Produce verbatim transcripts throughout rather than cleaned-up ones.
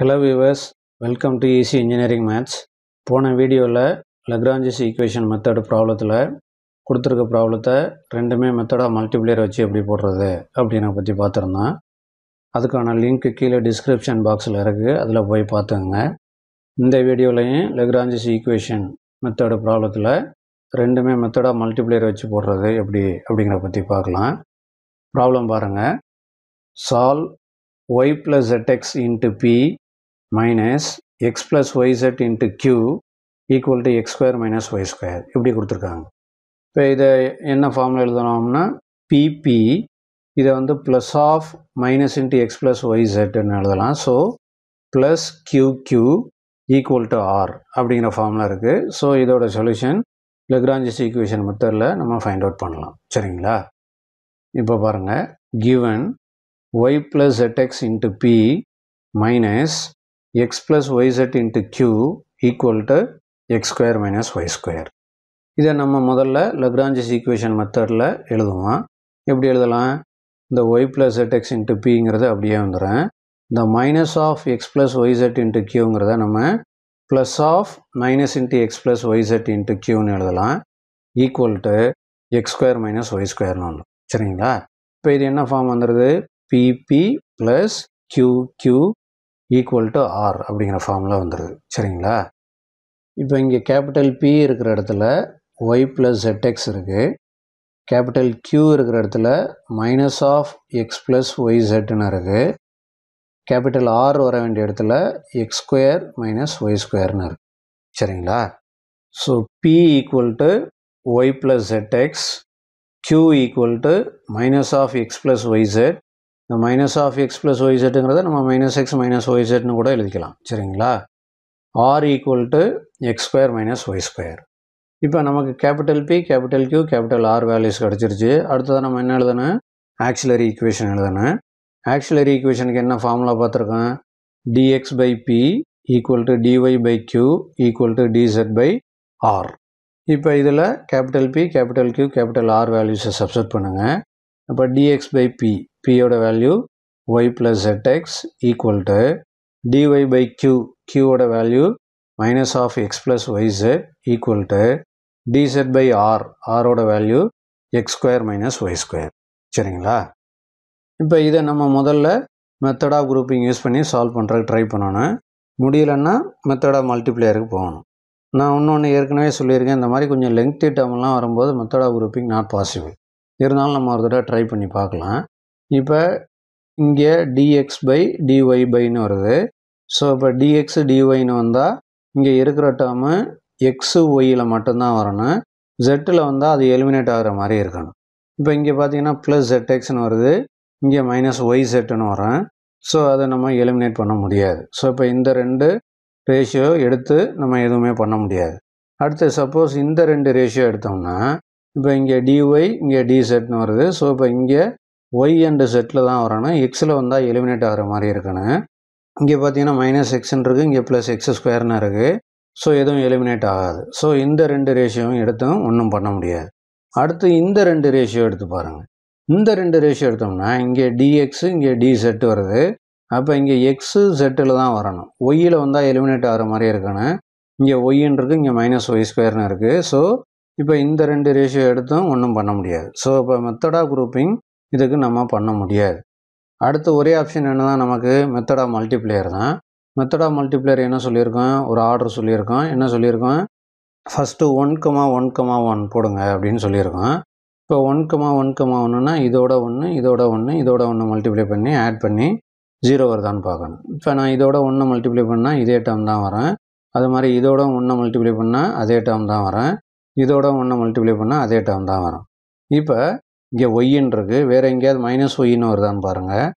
Hello viewers, welcome to easy engineering maths. போன வீடியோவில் Lagrange's equation method ப்ராப்ளத்தில் கொடுத்துருக்க ப்ராப்ளத்தை ரெண்டுமே மெத்தடாக மல்டிப்ளேயர் வச்சு எப்படி போடுறது அப்படின்னு பற்றி பார்த்துருந்தோம். அதுக்கான லிங்க்கு கீழே டிஸ்கிரிப்ஷன் பாக்ஸில் இருக்குது, அதில் போய் பார்த்துங்க. இந்த வீடியோலையும் லக்ராஞ்சஸ் ஈக்குவேஷன் மெத்தடு ப்ராப்ளத்தில் ரெண்டுமே மெத்தடாக மல்டிப்ளேயர் வச்சு போடுறது எப்படி அப்படிங்கிற பற்றி பார்க்கலாம். ப்ராப்ளம் பாருங்கள். Solve y plus zx into p minus x plus yz into q equal to x square minus y square இப்படி கொடுத்துருக்காங்க. இப்போ இதை என்ன ஃபார்மில் எழுதணும்னா pp இதை வந்து plus of minus into x plus ஒய்செட்னு எழுதலாம். So plus qq equal to R அப்படிங்கிற ஃபார்மில் இருக்குது. ஸோ இதோட சொல்யூஷன் லக்ராஞ்சஸ் ஈக்குவேஷன் மெத்தடில் நம்ம ஃபைண்ட் அவுட் பண்ணலாம். சரிங்களா, இப்போ பாருங்கள். given y plus zx into p minus x plus yz into q equal to x square minus y square. இதை நம்ம முதல்ல லக்ராஞ்சஸ் ஈக்குவேஷன் மெத்தடில் எழுதுவோம். எப்படி எழுதலாம்? இந்த y plus zx into pங்கிறத அப்படியே வந்துடும். இந்த மைனஸ் ஆஃப் எக்ஸ் ப்ளஸ் ஒய்z into qங்கிறத நம்ம plus of minus into x plus ஒய்z into qன்னு எழுதலாம். Equal to x square minus y ஸ்கொயர்னு ஒன்று. சரிங்களா, இப்போ இது என்ன ஃபார்ம் வந்துடுது? pp plus qq equal to r அப்படிங்கிற ஃபார்மில் வந்துடுது. சரிங்களா, இப்போ இங்கே கேபிட்டல் P இருக்கிற இடத்துல y plus zx இருக்குது. கேபிட்டல் Q இருக்கிற இடத்துல மைனஸ் ஆஃப் எக்ஸ் ப்ளஸ் ஒய்செட்னு இருக்குது. கேபிட்டல் R வர வேண்டிய இடத்துல எக்ஸ் ஸ்கொயர் மைனஸ் ஒய் ஸ்கொயர்னு இருக்குது. சரிங்களா, so P equal to y plus zx, Q equal to minus of x plus yz. இந்த மைனஸ் ஆஃப் எக்ஸ் ப்ளஸ் ஒய்செட்டுங்கிறத நம்ம மைனஸ் எக்ஸ் மைனஸ் ஒய்செட்னு கூட எழுதிக்கலாம். சரிங்களா, R equal to x square minus y square. இப்போ நமக்கு capital P, capital Q, capital R values கிடச்சிருச்சு. அடுத்ததான் நம்ம என்ன எழுதணும்? ஆக்சிலரி ஈக்குவேஷன் எழுதணும். ஆக்சிலரி ஈக்குவேஷனுக்கு என்ன ஃபார்முலா பார்த்துருக்கோம்? Dx by P equal to dy by Q equal to டிசெட் by R. இப்போ இதில் capital P, capital Q, capital R வேல்யூஸை சப்ஸ்டிட்யூட் பண்ணுங்கள். அப்போ டிஎக்ஸ் பை பி, பியோட value y plus zx equal to dy by Q, கியூவோட value minus of x plus yz equal to டிசெட் by R, ஆரோட value x square minus y square. சரிங்களா, இப்போ இதை நம்ம முதல்ல மெத்தடாக குரூப்பிங் யூஸ் பண்ணி சால்வ் பண்ணுறதுக்கு ட்ரை பண்ணணும். முடியலன்னா மெத்தடாக மல்டிப்ளேயருக்கு போகணும். நான் இன்னொன்று ஏற்கனவே சொல்லியிருக்கேன், இந்த மாதிரி கொஞ்சம் லெங்க்தி டேர்ம்லாம் வரும்போது மெத்தடாக குரூப்பிங் நாட் பாசிபிள். இருந்தாலும் நம்ம ஒரு தடவை ட்ரை பண்ணி பார்க்கலாம். இப்போ இங்கே டிஎக்ஸ் பை டிஒய் பைன்னு வருது. ஸோ இப்போ டிஎக்ஸு டிஒய்னு வந்தால் இங்கே இருக்கிற டேர்மு எக்ஸு ஒய்யில் மட்டும்தான் வரணும். ஜெட்டில் வந்தால் அது எலிமினேட் ஆகிற மாதிரி இருக்கணும். இப்போ இங்கே பார்த்தீங்கன்னா ப்ளஸ் zxன்னு வருது, இங்கே மைனஸ் ஒய் செட்டுன்னு வரும். ஸோ அதை நம்ம எலிமினேட் பண்ண முடியாது. ஸோ இப்போ இந்த ரெண்டு ரேஷியோ எடுத்து நம்ம எதுவுமே பண்ண முடியாது. அடுத்து சப்போஸ் இந்த ரெண்டு ரேஷியோ எடுத்தோம்னா இப்போ இங்கே டிஒய், இங்கே டி செட்னு வருது. ஸோ இப்போ இங்கே ஒய் அண்டு செட்டில் தான் வரணும். எக்ஸில் வந்தால் எலிமினேட் ஆகிற மாதிரி இருக்கணும். இங்கே பார்த்தீங்கன்னா மைனஸ் எக்ஸ்ன்னு இருக்குது, இங்கே ப்ளஸ் எக்ஸ் ஸ்கொயர்னு இருக்குது. ஸோ எதுவும் எலிமினேட் ஆகாது. ஸோ இந்த ரெண்டு ரேஷியோவும் எடுத்தும் ஒன்றும் பண்ண முடியாது. அடுத்து இந்த ரெண்டு ரேஷியோ எடுத்து பாருங்கள். இந்த ரெண்டு ரேஷியோ எடுத்தோம்னா இங்கே டிஎக்ஸு, இங்கே டி செட்டு வருது. அப்போ இங்கே எக்ஸு செட்டில் தான் வரணும். ஒய்யில் வந்தால் எலிமினேட் ஆகிற மாதிரி இருக்கணும். இங்கே ஒய்ன்னு இருக்குது, இங்கே மைனஸ் ஒய் ஸ்கொயர்னு இருக்குது. ஸோ இப்போ இந்த ரெண்டு ரேஷியோ எடுத்தும் ஒன்றும் பண்ண முடியாது. ஸோ இப்போ மெத்தடாக குரூப்பிங் இதுக்கு நம்ம பண்ண முடியாது. அடுத்து ஒரே ஆப்ஷன் என்ன தான் நமக்கு? மெத்தடாக மல்டிப்ளேயர் தான். மெத்தடாக மல்டிப்ளேயர் என்ன சொல்லியிருக்கோம்? ஒரு ஆர்டர் சொல்லியிருக்கோம். என்ன சொல்லியிருக்கோம்? First one comma one comma one போடுங்க அப்படின்னு சொல்லியிருக்கோம். இப்போ ஒன் கமா ஒன் கமா ஒன்றுனா இதோட ஒன்று, இதோட ஒன்று, இதோட ஒன்று மல்டிப்ளை பண்ணி ஆட் பண்ணி ஜீரோ வருதான்னு பார்க்கணும். இப்போ நான் இதோட ஒன்று மல்டிப்ளை பண்ணால் இதே டேர்ம் தான் வரேன். அது மாதிரி இதோட ஒன்று மல்டிப்ளை பண்ணால் அதே டேர்ம் தான் வரேன். இதோட ஒன்று மல்டிப்ளை பண்ணால் அதே டேர்ம் தான் வரும். இப்போ இங்கே ஒய்ன்னு இருக்குது, வேறு எங்கேயாவது மைனஸ் ஒய்ன்னு வருதான்னு பாருங்கள்.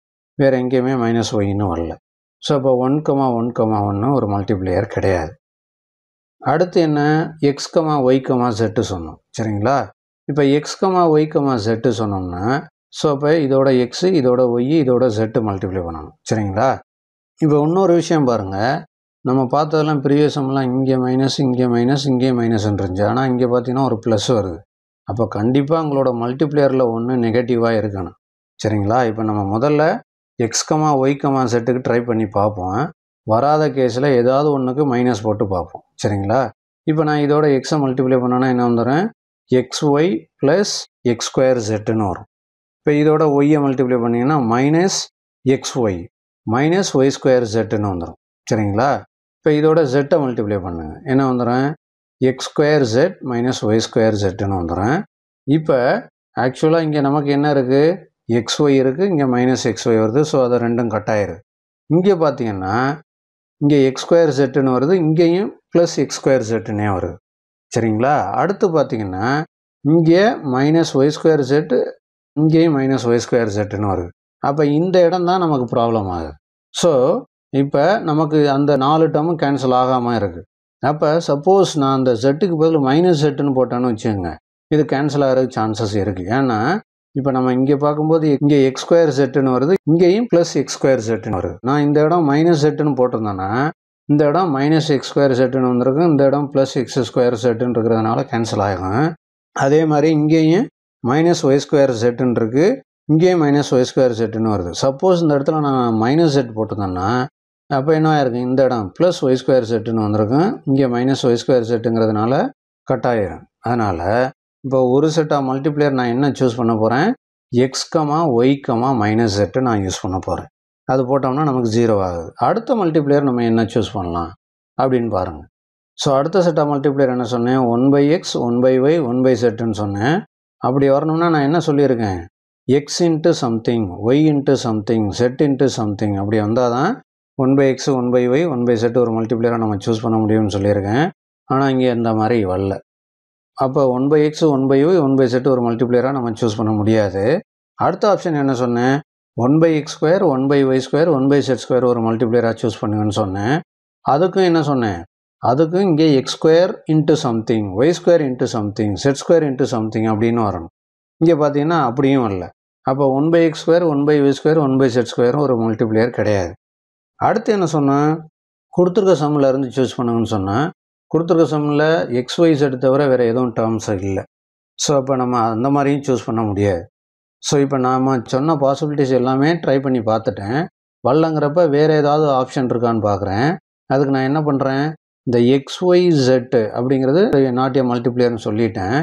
வேறு எங்கேயுமே மைனஸ் ஒய்ன்னு வரல. ஸோ இப்போ ஒன் கமா ஒன் கமா ஒன்று ஒரு மல்டிப்ளேயர் கிடையாது. அடுத்து என்ன? X comma y comma z சொன்னோம். சரிங்களா, இப்போ x comma y comma z சொன்னோம்னா ஸோ இப்போ இதோட எக்ஸு, இதோட ஒய், இதோட செட்டு மல்டிப்ளை பண்ணணும். சரிங்களா, இப்போ இன்னொரு விஷயம் பாருங்கள். நம்ம பார்த்ததெல்லாம் ப்ரீவியஸ் சம்லாம் இங்கே மைனஸ், இங்கே மைனஸ், இங்கே மைனஸ்ன்னு இருந்துச்சு. ஆனால் இங்கே பார்த்தீங்கன்னா ஒரு ப்ளஸ் வருது. அப்போ கண்டிப்பாக உங்களோட மல்டிப்ளேயரில் ஒன்று நெகட்டிவாக இருக்கணும். சரிங்களா, இப்போ நம்ம முதல்ல எக்ஸ் கமா ஒய் கமா செட்டுக்கு ட்ரை பண்ணி பார்ப்போம். வராத கேஸில் ஏதாவது ஒன்றுக்கு மைனஸ் போட்டு பார்ப்போம். சரிங்களா? இப்போ நான் இதோட எக்ஸை மல்டிப்ளை பண்ணோன்னா என்ன வந்துடுறேன், x y plus x square செட்டுன்னு வரும். இப்போ இதோட ஒய்யை மல்டிப்ளை பண்ணிங்கன்னா minus x y minus y square செட்டுன்னு வந்துடும். சரிங்களா? இப்போ இதோட செட்டை மல்டிப்ளை பண்ணுங்க, என்ன வந்துடுறேன், x square z minus y square செட்டுன்னு வந்துடுறேன். இப்போ ஆக்சுவலாக இங்கே நமக்கு என்ன இருக்குது, எக்ஸ் ஒய் இருக்குது, இங்கே மைனஸ் எக்ஸ் ஒய் வருது. ஸோ அதை ரெண்டும் கட் ஆயிருக்கு. இங்கே பார்த்தீங்கன்னா இங்கே எக்ஸ் ஸ்கொயர் செட்டுன்னு வருது, இங்கேயும் ப்ளஸ் எக்ஸ் ஸ்கொயர் செட்டுன்னே வருது. சரிங்களா? அடுத்து பார்த்தீங்கன்னா இங்கே மைனஸ் ஒய் ஸ்கொயர் செட்டு, இங்கேயும் மைனஸ் ஒய் ஸ்கொயர் செட்டுன்னு வருது. அப்போ இந்த இடம் தான் நமக்கு ப்ராப்ளம் ஆகுது. ஸோ இப்போ நமக்கு அந்த நாலு டேர்மும் கேன்சல் ஆகாமல் இருக்குது. அப்போ சப்போஸ் நான் அந்த செட்டுக்கு பதில் மைனஸ் செட்டுன்னு போட்டேன்னு வச்சுக்கோங்க, இது கேன்சல் ஆகிறதுக்கு சான்சஸ் இருக்குது. ஏன்னா இப்போ நம்ம இங்கே பார்க்கும்போது இங்கே எக்ஸ் ஸ்கொயர் செட்டுன்னு வருது, இங்கேயும் ப்ளஸ் எக்ஸ் ஸ்கொயர் செட்டுன்னு வருது. நான் இந்த இடம் மைனஸ் செட்டுன்னு போட்டிருந்தேன்னா இந்த இடம் மைனஸ் எக்ஸ் ஸ்கொயர் செட்டுன்னு வந்திருக்கு, இந்த இடம் ப்ளஸ் எக்ஸ் ஸ்கொயர் செட்டுன்னு இருக்கிறதுனால கேன்சல் ஆகும். அதே மாதிரி இங்கேயும் மைனஸ் ஒய் ஸ்கொயர் செட்டுன்னு இருக்குது, இங்கேயும் மைனஸ் ஒய் ஸ்கொயர் செட்டுன்னு வருது. சப்போஸ் இந்த இடத்துல நான் மைனஸ் செட் போட்டிருந்தேன்னா அப்போ என்ன ஆயிருக்கும், இந்த இடம் ப்ளஸ் ஒய் ஸ்கொயர் செட்டுன்னு வந்திருக்கும், இங்கே மைனஸ் ஒய் ஸ்கொயர் செட்டுங்கிறதுனால கட் ஆகிடும். அதனால் இப்போ ஒரு செட் ஆஃப் மல்டிப்ளேயர் நான் என்ன சூஸ் பண்ண போகிறேன், எக்ஸ்கமா ஒய்கமா மைனஸ் செட்டு நான் யூஸ் பண்ண போகிறேன். அது போட்டோம்னா நமக்கு ஜீரோ ஆகுது. அடுத்த மல்டிப்ளேயர் நம்ம என்ன சூஸ் பண்ணலாம் அப்படின்னு பாருங்கள். ஸோ அடுத்த செட் ஆஃப் மல்டிப்ளேயர் என்ன சொன்னேன், one by x one by y one by செட்டுன்னு சொன்னேன். அப்படி வரணும்னா நான் என்ன சொல்லியிருக்கேன், x into something y into something z into something. அப்படி வந்தால் தான் one by x one by y one by z ஒரு மல்டிப்ளேயராக நம்ம சூஸ் பண்ண முடியும்னு சொல்லியிருக்கேன். ஆனால் இங்கே இந்த மாதிரி வரல. அப்போ one by x one by y one by z ஒரு மல்டிப்ளேயராக நம்ம சூஸ் பண்ண முடியாது. அடுத்த ஆப்ஷன் என்ன சொன்னேன், one by x square one by y square one by z square ஒரு மல்டிப்ளேயராக சூஸ் பண்ணுங்கன்னு சொன்னேன். அதுக்கும் என்ன சொன்னேன், அதுக்கும் இங்கே x square into something y square into something z square into something அப்படின்னு வரணும். இங்கே பார்த்தீங்கன்னா அப்படியும் இல்லை. அப்போ one by x square one by y square one by z ஸ்கொயரும் ஒரு மல்டிப்ளேயர் கிடையாது. அடுத்து என்ன சொன்னேன், கொடுத்துருக்க சம்மில் இருந்து சூஸ் பண்ணுங்கன்னு சொன்னேன். கொடுத்துருக்க சம்மில் எக்ஸ் ஒய் செட்டு தவிர வேறு எதுவும் டேர்ம்ஸ் இல்லை. ஸோ அப்போ நம்ம அந்த மாதிரியும் சூஸ் பண்ண முடியாது. ஸோ இப்போ நாம் சொன்ன பாசிபிலிட்டிஸ் எல்லாமே ட்ரை பண்ணி பார்த்துட்டேன். வரலங்கிறப்ப வேறு ஏதாவது ஆப்ஷன் இருக்கான்னு பார்க்குறேன். அதுக்கு நான் என்ன பண்ணுறேன், இந்த எக்ஸ் ஒய் செட்டு அப்படிங்கிறது நாட்டிய மல்டிப்ளேயர்னு சொல்லிட்டேன்,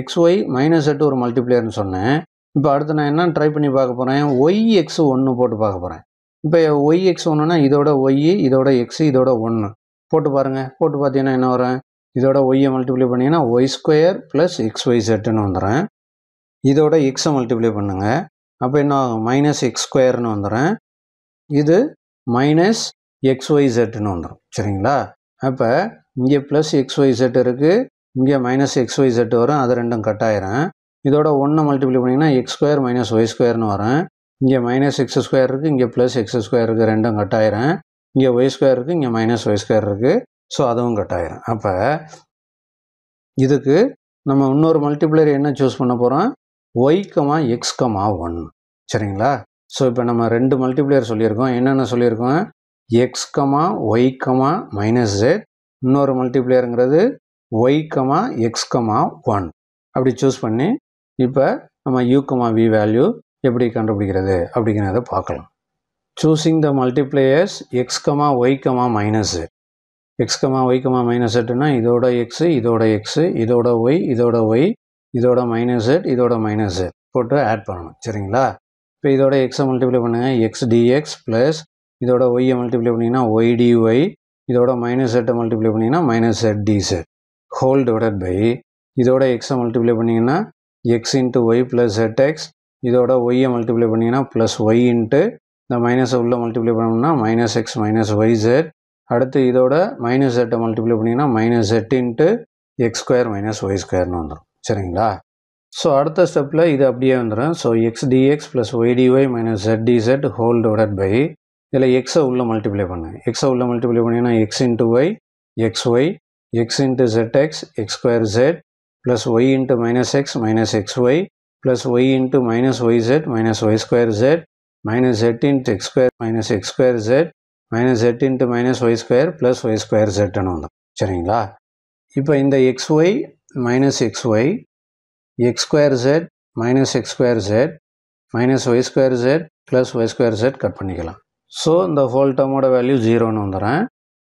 எக்ஸ் ஒய் மைனஸ் செட்டு ஒரு மல்டிப்ளேயர்னு சொன்னேன். இப்போ அடுத்து நான் என்ன ட்ரை பண்ணி பார்க்க போகிறேன், ஒய் எக்ஸ் ஒன்று போட்டு பார்க்க போகிறேன். இப்போ ஒய் எக்ஸ் ஒன்றுனா இதோட ஒய் இதோட எக்ஸு இதோட ஒன்று போட்டு பாருங்கள். போட்டு பார்த்தீங்கன்னா என்ன வரேன், இதோட ஒய்யை மல்டிப்ளை பண்ணிங்கன்னா y square plus x y செட்டுன்னு வந்துடுறேன். இதோட எக்ஸை மல்டிப்ளை பண்ணுங்கள். அப்போ என்ன ஆகும், மைனஸ் எக்ஸ் ஸ்கொயர்னு வந்துடுறேன். இது மைனஸ் எக்ஸ் ஒய் செட்டுன்னு வந்துடும். சரிங்களா? அப்போ இங்கே ப்ளஸ் எக்ஸ் ஒய் செட் இருக்குது, இங்கே மைனஸ் எக்ஸ் ஒய் செட்டு வரும், அது ரெண்டும் கட் ஆயிரும். இதோட ஒன்றை மல்டிப்ளை பண்ணிங்கன்னா எக்ஸ் ஸ்கொயர் மைனஸ் ஒய் ஸ்கொயர்னு வரேன். இங்கே மைனஸ் எக்ஸ் ஸ்கொயர் இருக்குது, இங்கே ப்ளஸ் எக்ஸ் ஸ்கொயர் இருக்குது, ரெண்டும் கட் ஆயிரும். இங்கே ஒய் ஸ்கொயர் இருக்குது, இங்கே மைனஸ் ஒய் ஸ்கொயர் இருக்குது. ஸோ அதுவும் கட் ஆயிரும். அப்போ இதுக்கு நம்ம இன்னொரு மல்டிப்ளேயர் என்ன சூஸ் பண்ண போகிறோம், ஒய்கமா எக்ஸ்கமா ஒன். சரிங்களா? ஸோ இப்போ நம்ம ரெண்டு மல்டிப்ளேயர் சொல்லியிருக்கோம். என்னென்ன சொல்லியிருக்கோம், எக்ஸ்கமா ஒய்கமா மைனஸ் ஜெட், இன்னொரு மல்டிப்ளேயருங்கிறது ஒய்கமா எக்ஸ்கமா ஒன். அப்படி சூஸ் பண்ணி இப்போ நம்ம யூகமா வி வேல்யூ எப்படி கண்டுபிடிக்கிறது அப்படிங்கிறத பார்க்கலாம். Choosing the multipliers x, y, minus z. x, y, minus zன்னா இதோட x, இதோட x, இதோட y, இதோட y, இதோட minus z, இதோட minus z போட்டு ஆட் பண்ணணும். சரிங்களா? இப்போ இதோட x மல்டிப்ளை பண்ணுங்கள், x dx ப்ளஸ் இதோட y மல்டிப்ளை பண்ணிங்கன்னா y dy, இதோட மைனஸ் z மல்டிப்ளை பண்ணிங்கன்னா minus z dz whole divided by இதோட x மல்டிப்ளை பண்ணிங்கன்னா x into y plus zx, இதோட y மல்டிப்ளை பண்ணிங்கன்னா ப்ளஸ் y இன்ட்டு இந்த மைனஸை உள்ளே மல்டிப்ளை பண்ணோம்னா minus x minus y z. அடுத்து இதோட மைனஸ் செட்டை மல்டிப்ளை பண்ணிங்கன்னா minus z into x square minus y ஸ்கொயர்னு வந்துடும். சரிங்களா? ஸோ அடுத்த ஸ்டெப்பில் இது அப்படியே வந்துடும். So x dx plus y dy minus z dz whole divide by இதில் எக்ஸை உள்ளே மல்டிப்ளை பண்ணுங்கள். எக்ஸை உள்ளே மல்டிப்ளை பண்ணிங்கன்னா x into y x y x into z x x square z plus y into minus x minus x y plus y into minus y z minus y square z minus z into x square minus x square z minus z into minus y square plus y square z ன்னு வந்தோம். சரிங்களா? இப்போ இந்த xy minus xy x square z minus x square z minus y square z plus y square z cut பண்ணிக்கலாம். So இந்த whole டேர்மோட value ஜீரோன்னு வந்துடுறேன்.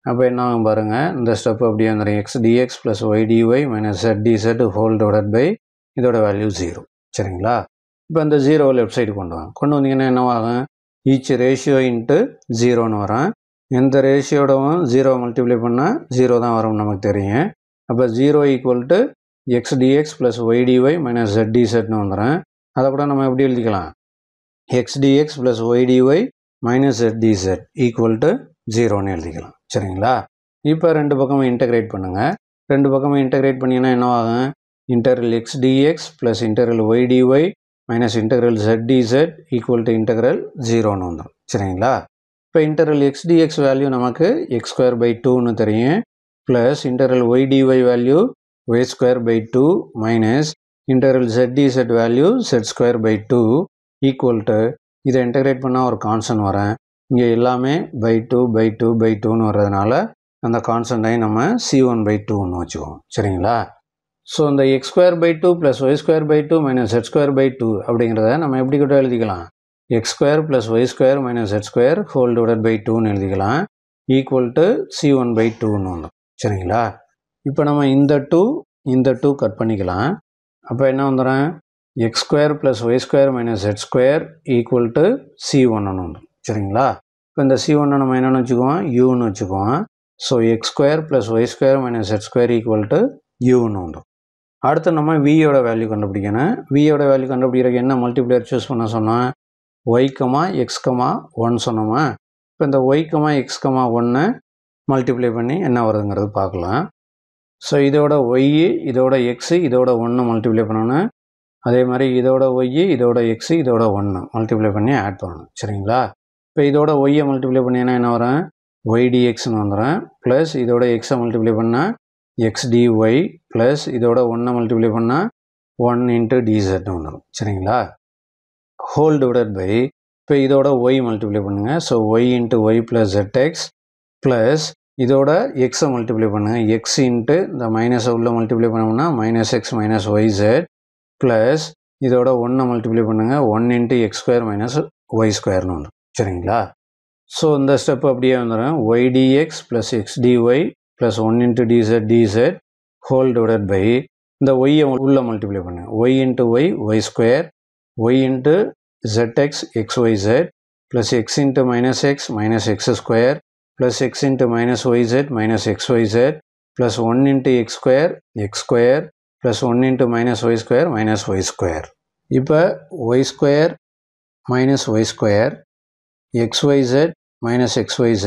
அப்போ என்ன ஆகும் பாருங்கள், இந்த ஸ்டெப் அப்படியே வந்துடுறேன். X dx plus y dy minus z dz whole divide by இதோட வேல்யூ ஜீரோ. சரிங்களா? இப்போ இந்த ஜீரோவை லெஃப்ட் சைடு கொண்டு வாங்க. கொண்டு வந்தீங்கன்னா என்னவாகும், ஈச் ரேஷியோ இன்ட்டு ஜீரோன்னு வரேன். எந்த ரேஷியோடவும் ஜீரோ மல்டிப்ளை பண்ணால் ஜீரோ தான் வரும், நமக்கு தெரியும். அப்போ zero equal to x dx plus y dy minus z டிசெட்னு வந்துடுறேன். அதை கூட நம்ம எப்படி எழுதிக்கலாம், x dx plus y dy minus z dz equal to ஜீரோன்னு எழுதிக்கலாம். சரிங்களா? இப்போ ரெண்டு பக்கமும் இன்டெகிரேட் பண்ணுங்கள். ரெண்டு பக்கமும் இன்டெகிரேட் பண்ணிங்கன்னா என்னவாகும், integral x dx plus integral y dy minus integral z dz equal to integral ஜீரோன்னு வந்துடும். சரிங்களா? இப்போ இன்டெக்ரல் எக்ஸ் டிஎக்ஸ் வேல்யூ நமக்கு எக்ஸ் ஸ்கொயர் பை டூன்னு தெரியும், plus integral y dy value y square by two minus integral z dz value z square by two equal to, இதை integrate பண்ணால் ஒரு கான்ஸ்டன்ட் வரேன். இங்கே எல்லாமே by two by two by டூன்னு வர்றதுனால அந்த கான்ஸ்டண்ட்டையும் நம்ம சி ஒன் பை டூன்னு வச்சுக்குவோம். சரிங்களா? ஸோ இந்த x square by two plus y square by two minus z square by two அப்படிங்கிறத நம்ம எப்படி கூட எழுதிக்கலாம், x square plus y square minus z square whole divide by டூன்னு எழுதிக்கலாம் equal to c one by டூன்னு வந்தோம். சரிங்களா? இப்போ நம்ம இந்த டூ இந்த டூ கட் பண்ணிக்கலாம். அப்போ என்ன வந்துடும், x square plus y square minus z square equal to c ஒன்னுன்னு வந்துடும். சரிங்களா? இப்போ இந்த சி ஒன்னை நம்ம என்னென்னு வச்சுக்குவோம், யூன்னு வச்சுக்குவோம். So x square plus y square minus z square equal to யூன்னு வந்துடும். அடுத்து நம்ம வியோட வேல்யூ கண்டுபிடிக்கணும். வியோட வேல்யூ கண்டுபிடிக்கிறதுக்கு என்ன மல்டிப்ளையர் சூஸ் பண்ண சொன்னால், ஒய்கமா எக்ஸ்கமா ஒன்று சொன்னோமா. இப்போ இந்த ஒய்கமா எக்ஸ்கமா ஒன்று மல்டிப்ளை பண்ணி என்ன வருதுங்கிறது பார்க்கலாம். ஸோ இதோட ஒய்யு இதோட எக்ஸு இதோட ஒன்று மல்டிப்ளை பண்ணணும். அதே மாதிரி இதோட ஒய்யு இதோட எக்ஸு இதோட ஒன்று மல்டிப்ளை பண்ணி ஆட் பண்ணணும். சரிங்களா? இப்போ இதோட ஒய்யை மல்டிப்ளை பண்ணிங்கன்னா என்ன வரேன், ஒய்டி எக்ஸ்ன்னு வந்துடுறேன். ப்ளஸ் இதோட எக்ஸை மல்டிப்ளை பண்ணால் எக்ஸ்டி ஒய், ப்ளஸ் இதோட ஒன்றை மல்டிப்ளை பண்ணால் ஒன் இன்ட்டு டிசெட்னு வந்துடும். சரிங்களா? ஹோல் டிவைட் பை, இப்போ இதோட ஒய் மல்டிப்ளை பண்ணுங்கள். So y into y plus z x, plus இதோட எக்ஸை மல்டிப்ளை பண்ணுங்கள். எக்ஸ் இன்ட்டு இந்த மைனஸை உள்ள மல்டிப்ளை பண்ணோம்னா minus x minus y z, plus இதோட ஒன்றை மல்டிப்ளை பண்ணுங்கள், one into x square minus y ஸ்கொயர்னு வந்துடும். சரிங்களா? ஸோ இந்த ஸ்டெப் அப்படியே வந்துடும். Y dx plus x dy plus one into dz dz whole divide by, இந்த ஒய்யை உள்ள மல்டிப்ளை பண்ணுங்கள். Y into y y square, y into zx xyz plus x into minus x minus x square plus x into minus yz minus xyz plus one into x square x square plus one into minus y square minus y square. இப்போ y square minus y square xyz minus xyz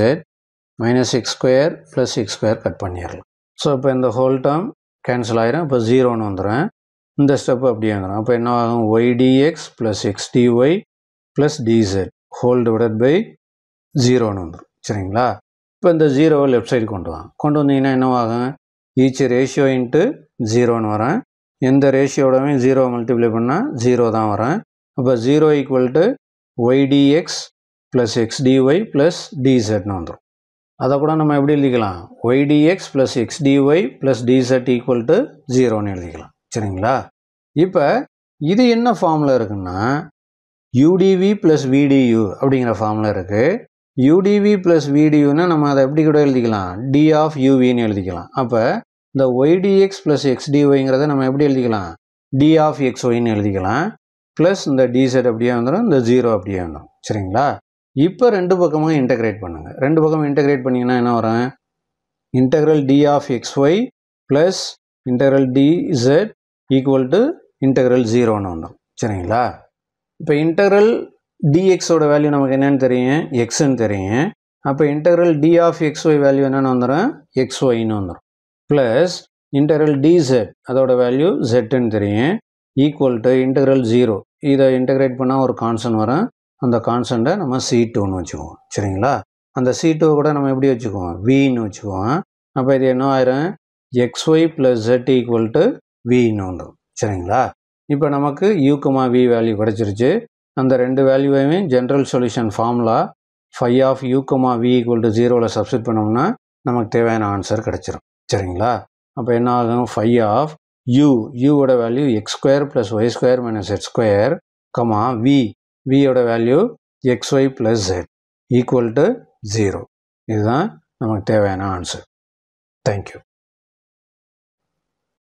minus x square plus x square cut பண்ணிடலாம். So இப்போ இந்த whole term cancel ஆயிரும். இப்போ ஜீரோன்னு வந்துடும். இந்த step அப்படியே வந்துடும். அப்போ என்ன ஆகும், y dx plus x dy plus dz whole divide by ஜீரோன்னு வந்துடும். சரிங்களா? இப்போ இந்த ஜீரோவை லெஃப்ட் சைடு கொண்டு வாங்க. கொண்டு வந்தீங்கன்னா என்னவாகும், ஈச் ரேஷியோ இன்ட்டு ஜீரோன்னு வரேன். எந்த ரேஷியோடவே ஜீரோவை மல்டிப்ளை பண்ணால் ஜீரோ தான் வரேன். அப்போ zero equal to y dx plus x dy plus டிசெட்னு வந்துடும். அதை கூட நம்ம எப்படி எழுதிக்கலாம், y dx plus x dy plus dz equal to ஜீரோன்னு எழுதிக்கலாம். சரிங்களா? இப்போ இது என்ன ஃபார்முலா இருக்குன்னா, யூடிவி ப்ளஸ் விடியு அப்படிங்கிற ஃபார்முலா இருக்குது. யூடிவி ப்ளஸ் விடியூன்னா நம்ம அதை எப்படி கூட எழுதிக்கலாம், டி ஆஃப் யூவின்னு எழுதிக்கலாம். அப்போ இந்த ஒய்டிஎக்ஸ் ப்ளஸ் எக்ஸ்டிஒய்ங்கிறத நம்ம எப்படி எழுதிக்கலாம், டி ஆஃப் எக்ஸ் ஒய்ன்னு எழுதிக்கலாம். ப்ளஸ் இந்த டிசெட் அப்படியே வந்துடும், இந்த ஜீரோ அப்படியே வந்துடும். சரிங்களா? இப்போ ரெண்டு பக்கமும் இன்டெகிரேட் பண்ணுங்கள். ரெண்டு பக்கமும் இன்டெகிரேட் பண்ணிங்கன்னா என்ன வரும், integral d of x y plus integral dz equal to integral ஜீரோன்னு வந்தோம். சரிங்களா? இப்போ இன்டெக்ரல் டிஎக்ஸோட வேல்யூ நமக்கு என்னென்னு தெரியும், எக்ஸ்ன்னு தெரியும். அப்போ integral d of x y value என்னென்னு வந்துடும், எக்ஸ் ஒய்ன்னு வந்துடும். ப்ளஸ் இன்டெக்ரல் டிசெட் அதோட வேல்யூ ஜெட்டுன்னு தெரியும் ஈக்குவல் டு இன்டெக்ரல் ஜீரோ. இதை இன்டெகிரேட் பண்ணால் ஒரு கான்ஸ்டன்ட் வரும். அந்த கான்ஸ்டண்ட்டை நம்ம சி டூன்னு வச்சுக்குவோம். சரிங்களா? அந்த சி டூவை கூட நம்ம எப்படி வச்சுக்குவோம், வின்னு வச்சுக்குவோம். அப்போ இது என்ன ஆயிரும், xy plus z equal to vன்னு வந்துடும். சரிங்களா? இப்போ நமக்கு யூக்குமா வி வேல்யூ கிடச்சிருச்சு. அந்த ரெண்டு வேல்யூவையுமே general solution formula phi of யூக்குமா வி ஈக்குவல் டு ஜீரோவில் சப்ஸ்டிட் பண்ணோம்னா நமக்கு தேவையான ஆன்சர் கிடச்சிரும். சரிங்களா? அப்போ என்ன ஆகும், ஃபை ஆஃப் யூ யூவோட value x square plus y square minus z square comma v வியோட value x y plus z equal to zero. இதுதான் நமக்கு தேவையான ஆன்சர். தேங்க்யூ.